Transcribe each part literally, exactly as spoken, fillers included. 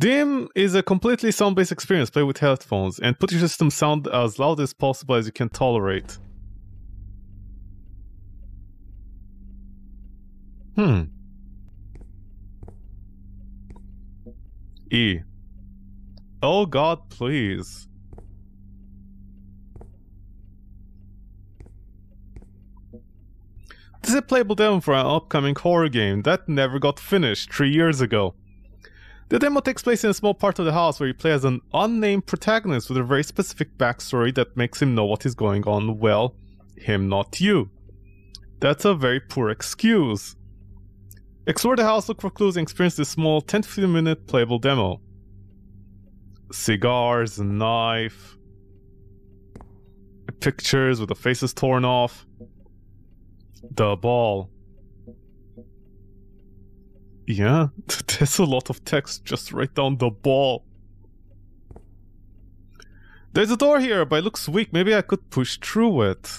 Dim is a completely sound-based experience. Play with headphones and put your system sound as loud as possible as you can tolerate. Hmm. E. Oh God, please. This is a playable demo for an upcoming horror game that never got finished three years ago. The demo takes place in a small part of the house where you play as an unnamed protagonist with a very specific backstory that makes him know what is going on. Well, him, not you. That's a very poor excuse. Explore the house, look for clues, and experience this small ten to fifteen minute playable demo. Cigars, knife, pictures with the faces torn off, the ball. Yeah, there's a lot of text, just write down the ball. There's a door here, but it looks weak. Maybe I could push through it.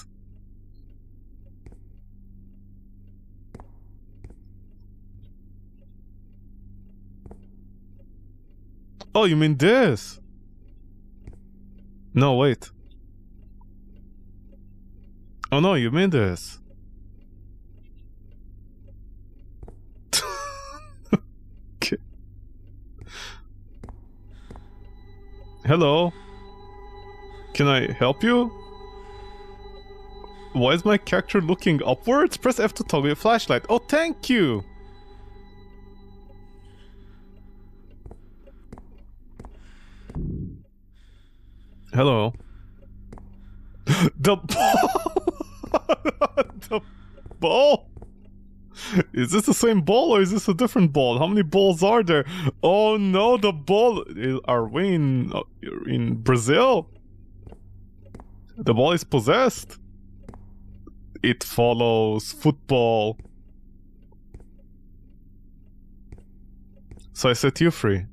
Oh, you mean this? No, wait. Oh no, you mean this. Hello? Can I help you? Why is my character looking upwards? Press F to toggle your flashlight. Oh, thank you! Hello? The ball! The ball! Is this the same ball or is this a different ball? How many balls are there? Oh no, the ball! Are we in, in Brazil? The ball is possessed? It follows football. So I set you free.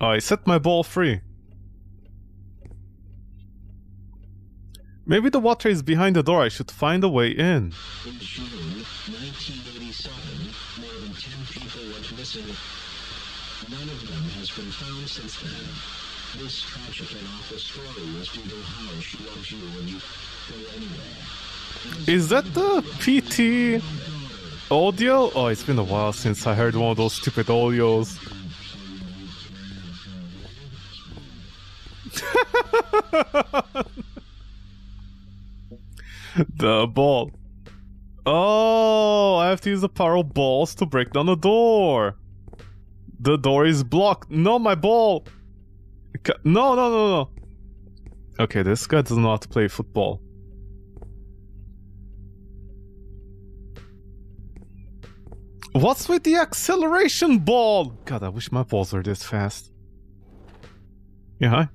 I set my ball free. Maybe the water is behind the door. I should find a way in. In June nineteen eighty-seven, more than ten people went missing. None of them has been found since then. This tragic and awful story was due to how she loves you when you go anywhere. Is that the P T audio? Oh, it's been a while since I heard one of those stupid audios. The ball. Oh, I have to use the power of balls to break down the door. The door is blocked. No, my ball. No, no, no, no. Okay, this guy does not play football. What's with the acceleration ball? God, I wish my balls were this fast. Yeah, hi.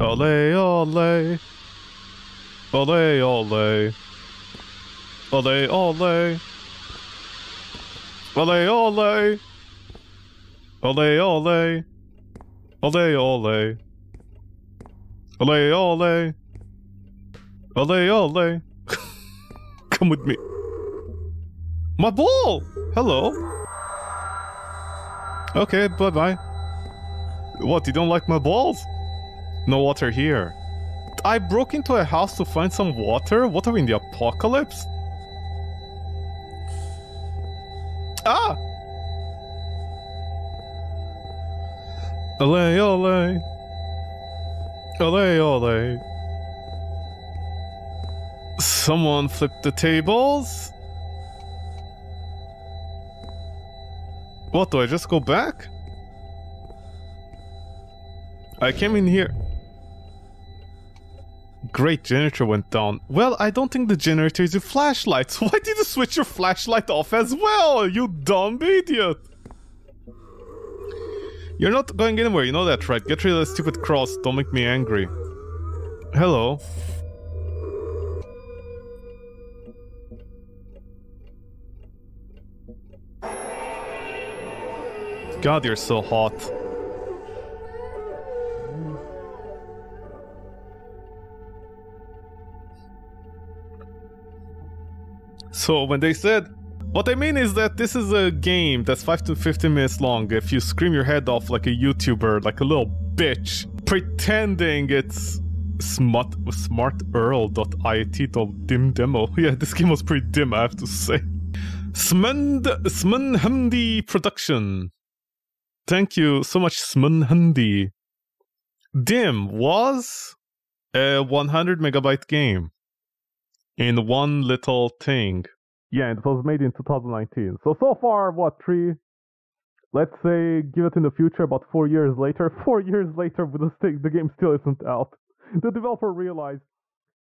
Ole, ole. Ole, ole. Ole, ole. Ole, ole. Ole, ole. Ole, ole. Ole, ole. Ole, ole. Come with me. My ball! Hello. Okay, bye-bye. What, you don't like my balls? No water here. I broke into a house to find some water? What are we in the apocalypse? Ah! Ole, ole. Ole, ole. Someone flipped the tables? What, do I just go back? I came in here. Great, generator went down. Well, I don't think the generator is your flashlight. So why did you switch your flashlight off as well? You dumb idiot. You're not going anywhere, you know that, right? Get rid of that stupid cross. Don't make me angry. Hello. God, you're so hot. So when they said What I mean is that this is a game that's five to fifteen minutes long. If you scream your head off like a YouTuber, like a little bitch, pretending it's smart smartearl.it dim demo. Yeah, this game was pretty dim, I have to say. Smand Smandhundi production. Thank you so much, Smandhundi. Dim was a one hundred megabyte game in one little thing. Yeah, it was made in two thousand nineteen. So, so far, what, three? Let's say, give it in the future, about four years later. Four years later, with the, the game still isn't out. The developer realized,